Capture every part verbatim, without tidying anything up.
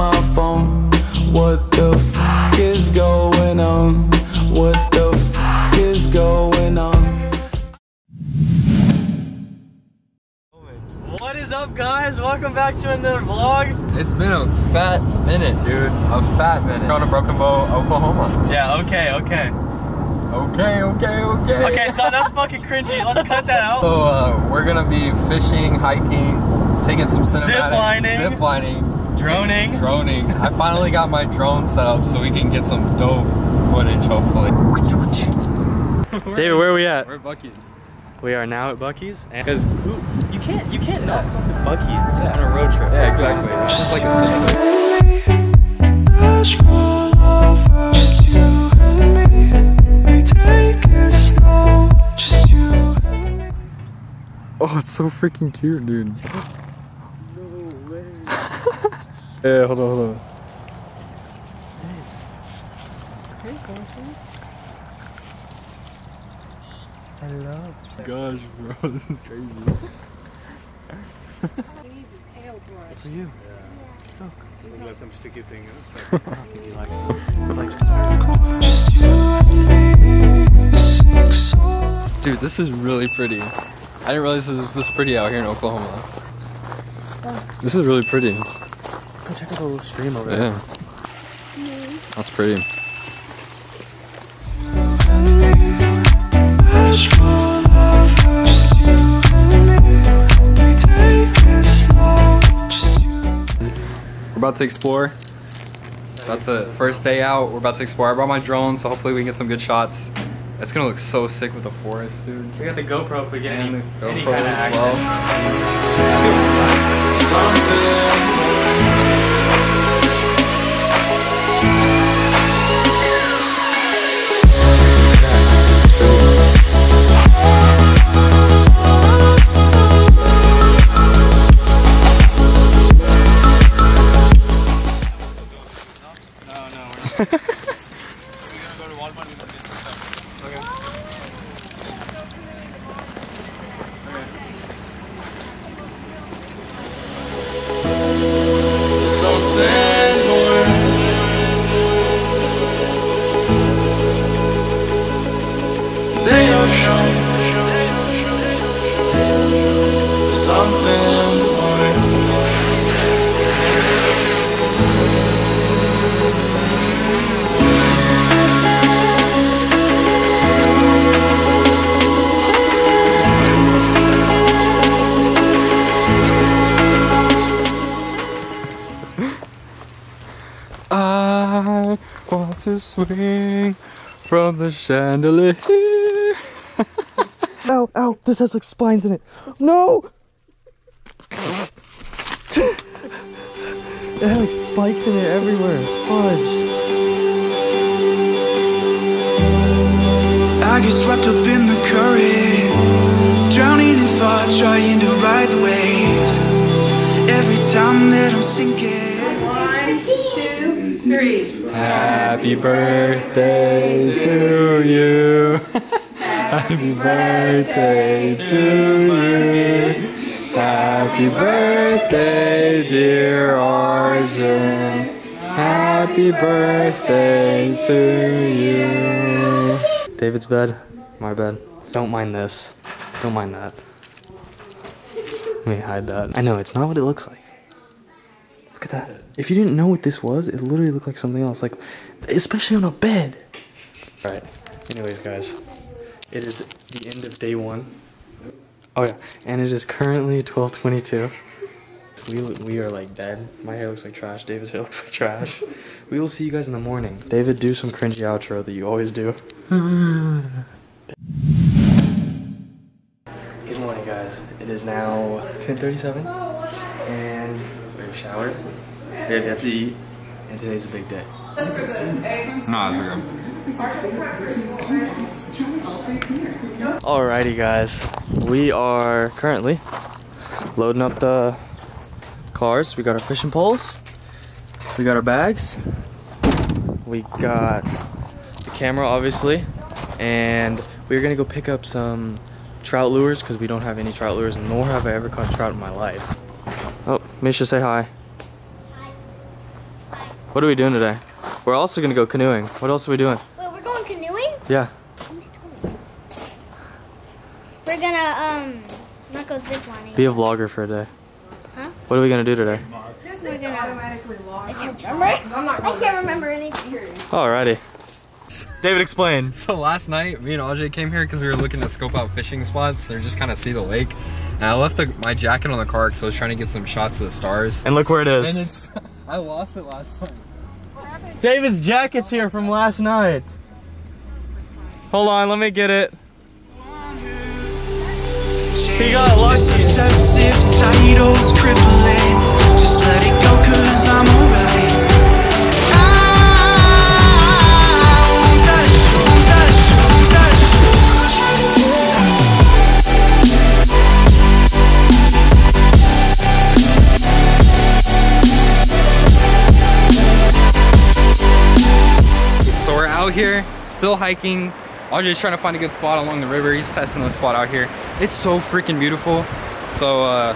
my phone. What the f*** is going on? What the f*** is going on? What is up, guys? Welcome back to another vlog. It's been a fat minute, dude. A fat minute. We're on to Broken Bow, Oklahoma. Yeah, okay, okay. Okay, okay, okay. Okay, so that's fucking cringy. Let's cut that out. So, uh, we're gonna be fishing, hiking, taking some cinematic, ziplining, ziplining, droning. Droning. I finally got my drone set up so we can get some dope footage, hopefully. David, where are we at? We're at Bucky's. We are now at Bucky's. Because you can't, you can't not stop at Bucky's yeah. on a road trip. Yeah, exactly. It's just like a cinema. Oh, it's so freaking cute, dude. No way. Yeah, hold on, hold on. Hey, I love it. Gosh, bro, this is crazy. For you. Yeah. Oh, cool. Let them stick your thing in. Dude, this is really pretty. I didn't realize it was this pretty out here in Oklahoma. Yeah. This is really pretty. Let's go check out the little stream over there. Yeah. Yeah. That's pretty. We're about to explore. That's it. First day out. We're about to explore. I brought my drone, so hopefully we can get some good shots. It's gonna look so sick with the forest, dude. We got the GoPro if we get and any, GoPro any kind of action. Well. Let's go. No, no, we're not. We're gonna go to Walmart and get some stuff. Okay. Okay. Something more. They are shown. Something more. I want to swing from the chandelier. Ow, ow, this has like spines in it. No! It had like spikes in it everywhere. Fudge. I get swept up in the current, drowning in thought, trying to ride the wave. Every time that I'm sinking. Three. Happy birthday to you. Happy birthday to you. Happy birthday, dear Arjun. Happy birthday to you. David's bed, my bed. Don't mind this. Don't mind that. Let me hide that. I know it's not what it looks like. Look at that. If you didn't know what this was, it literally looked like something else, like especially on a bed. All right, anyways guys, it is the end of day one. Oh yeah, and it is currently twelve twenty-two. we, we are like dead. My hair looks like trash. David's hair looks like trash. We will see you guys in the morning. David, do some cringy outro that you always do. Good morning guys, it is now ten thirty-seven and we showered. We have to eat, and today's a big day. No, it's okay. Alrighty, guys. We are currently loading up the cars. We got our fishing poles. We got our bags. We got the camera, obviously, and we're gonna go pick up some trout lures because we don't have any trout lures, nor have I ever caught trout in my life. Oh, Misha, say hi. What are we doing today? We're also gonna go canoeing. What else are we doing? Wait, we're going canoeing? Yeah. We're gonna, um, not go ziplining. Be a vlogger for a day. Huh? What are we gonna do today? This is automatically logged. I can't remember. I'm not I can't remember any theories. Alrighty. David, explain. So last night, me and Ajay came here because we were looking to scope out fishing spots or just kind of see the lake. And I left the, my jacket on the car because I was trying to get some shots of the stars. And look where it is. And it's, I lost it last time. David's jacket's here from last night. Hold on, let me get it. He got lost. Obsessive titles crippling. Just let it go cause I'm alright. Here, still hiking. Ajay's trying to find a good spot along the river. He's testing the spot out here. It's so freaking beautiful. So uh, I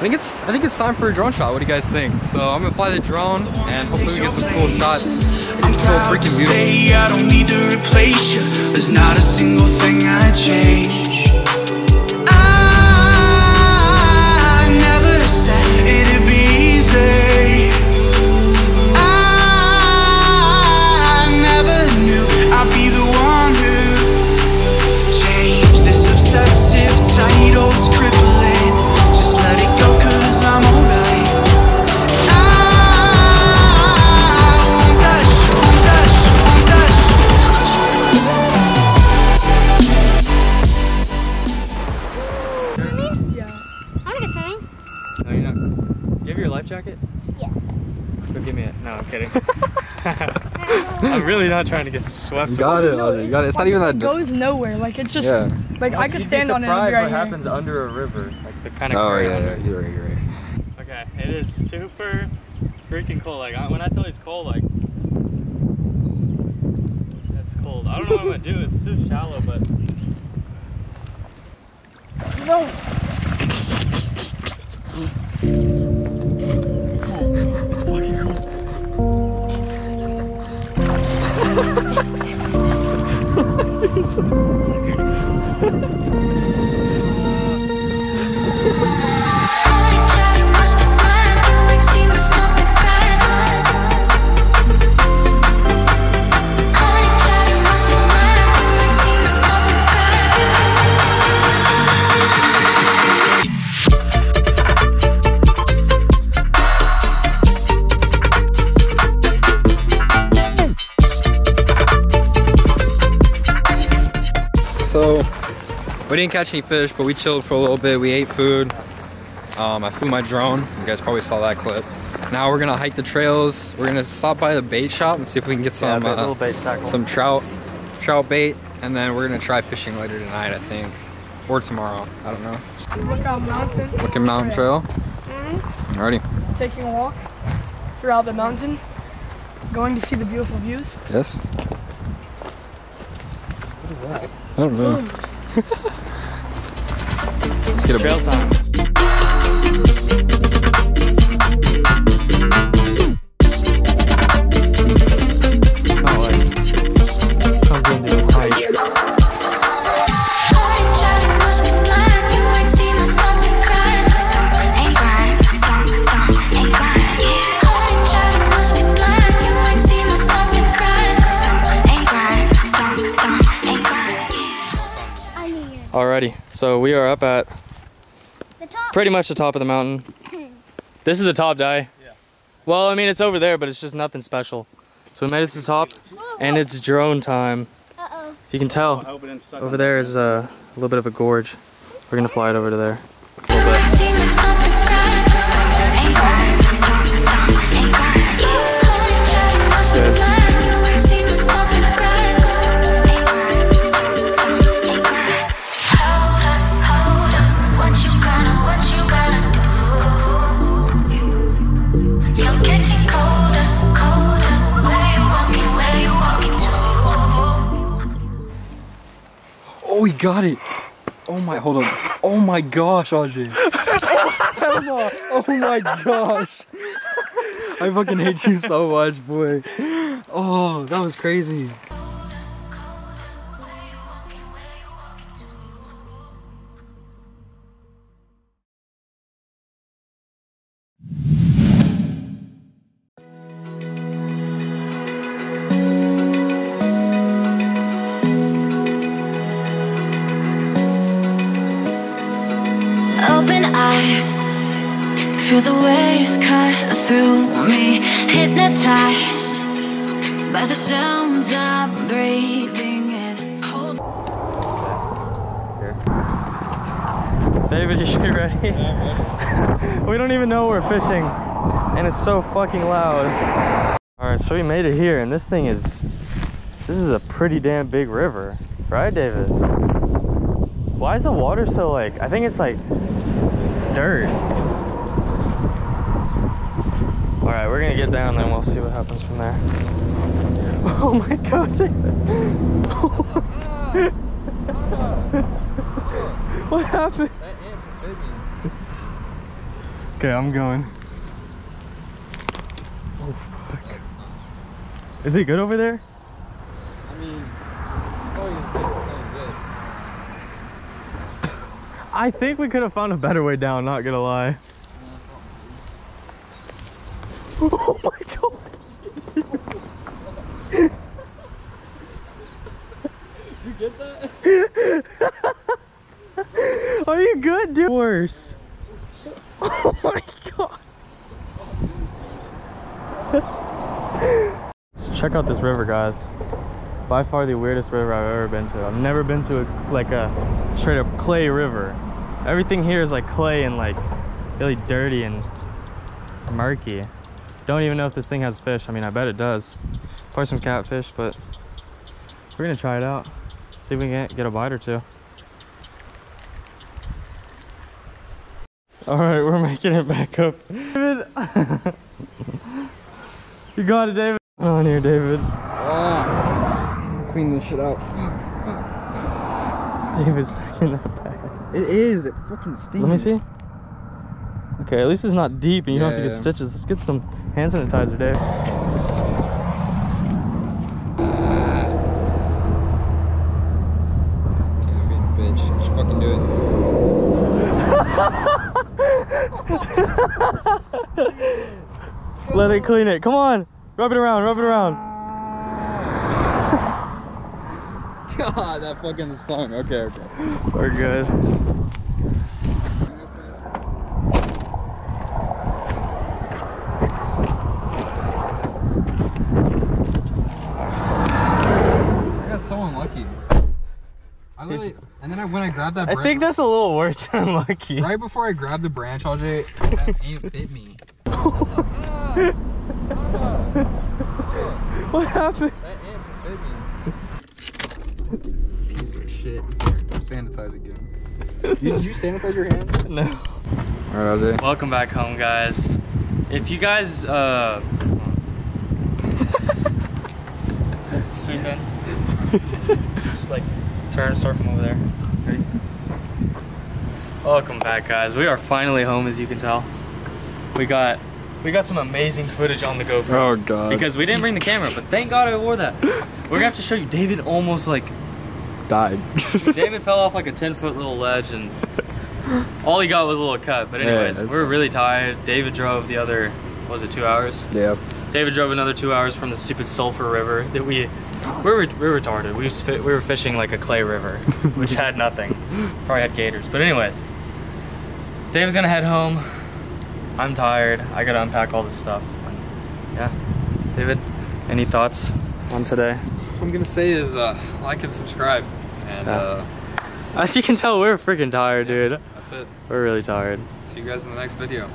think it's I think it's time for a drone shot. What do you guys think? So I'm gonna fly the drone and hopefully we get some cool shots. It's so freaking beautiful. I don't need to replace you. There's not a single thing I change. I never said it'd be easy. I'm really not trying to get swept. You got it, no, you got it. It's not even that. It goes nowhere. Like it's just yeah. like I could stand on it. You'd be surprised what happens under a river. Like the kind of. Oh yeah, yeah, you're right, you're right. Okay, it is super freaking cold. Like I, when I tell you it's cold, like that's cold. I don't know what I'm gonna do. It's too shallow, but. No. We didn't catch any fish, but we chilled for a little bit. We ate food. Um, I flew my drone. You guys probably saw that clip. Now we're gonna hike the trails. We're gonna stop by the bait shop and see if we can get some yeah, uh, bait some trout, trout bait, and then we're gonna try fishing later tonight, I think, or tomorrow. I don't know. Lookout Mountain. Lookout Mountain Trail. Mm-hmm. Alrighty. Taking a walk throughout the mountain, going to see the beautiful views. Yes. What is that? I don't know. Let's get a trail time. Alrighty, so we are up at the top. Pretty much the top of the mountain. This is the top, Di. Yeah. Well, I mean, it's over there, but it's just nothing special. So we made it to the top, and it's drone time. Uh-oh. You can tell, over there is a, a little bit of a gorge. We're gonna fly it over to there. A little bit. Good. Oh, he got it! Oh my, hold on. Oh my gosh, Ajay. Oh, oh my gosh. I fucking hate you so much, boy. Oh, that was crazy. Feel the waves cut through me, hypnotized by the sounds I'm breathing in. Hold here. David, you should be ready. Yeah, I'm ready. We don't even know we're fishing, and it's so fucking loud. Alright, so we made it here, and this thing is, this is a pretty damn big river. Right, David? Why is the water so like, I think it's like dirt. Alright, we're gonna get down then we'll see what happens from there. Oh my god, oh my god. What happened? That ant just bit me. Okay, I'm going. Oh fuck. Is it good over there? I mean, I think we could have found a better way down, not gonna lie. Oh my god! Dude. Did you get that? Are you good, dude? Worse. Oh my god! Check out this river, guys. By far the weirdest river I've ever been to. I've never been to a, like a straight up clay river. Everything here is like clay and like really dirty and murky. Don't even know if this thing has fish. I mean, I bet it does. Probably some catfish, but we're gonna try it out. See if we can get a bite or two. All right, we're making it back up. David! You got it, David. What's on here, David? Ah, clean this shit out. David's not in that bag. It is, it fucking stinks. Let me see. Okay, at least it's not deep and you yeah, don't have to get yeah. stitches. Let's get some hand sanitizer, Dave. I'm being a bitch. Just fucking do it. Let it clean it. Come on. Rub it around. Rub it around. God, that fucking stung. Okay, okay. We're good. I literally, and then I, when I grabbed that branch, I think that's a little worse than lucky. Right before I grabbed the branch, Ajay, that ant bit me. What happened? That ant just bit me. Piece of shit. Sanitize again. Did you, did you sanitize your hands? No. Alright, Ajay. Welcome back home, guys. If you guys, uh... Swim in. Just like... Turn, start from over there. Ready? Welcome back, guys. We are finally home, as you can tell. We got we got some amazing footage on the GoPro. Oh god. Because we didn't bring the camera, but thank God I wore that. We're gonna have to show you. David almost like died. David fell off like a ten foot little ledge, and all he got was a little cut. But anyways, yeah, we we're fun. really tired. David drove the other, what was it, two hours? Yeah. David drove another two hours from the stupid Sulphur River that we. We're, we're retarded. We, was, we were fishing like a clay river, which had nothing. Probably had gators. But anyways, David's gonna head home. I'm tired. I gotta unpack all this stuff. Yeah. David, any thoughts on today? What I'm gonna say is uh, like and subscribe. And yeah. uh, as you can tell, we're freaking tired, yeah, dude. That's it. We're really tired. See you guys in the next video.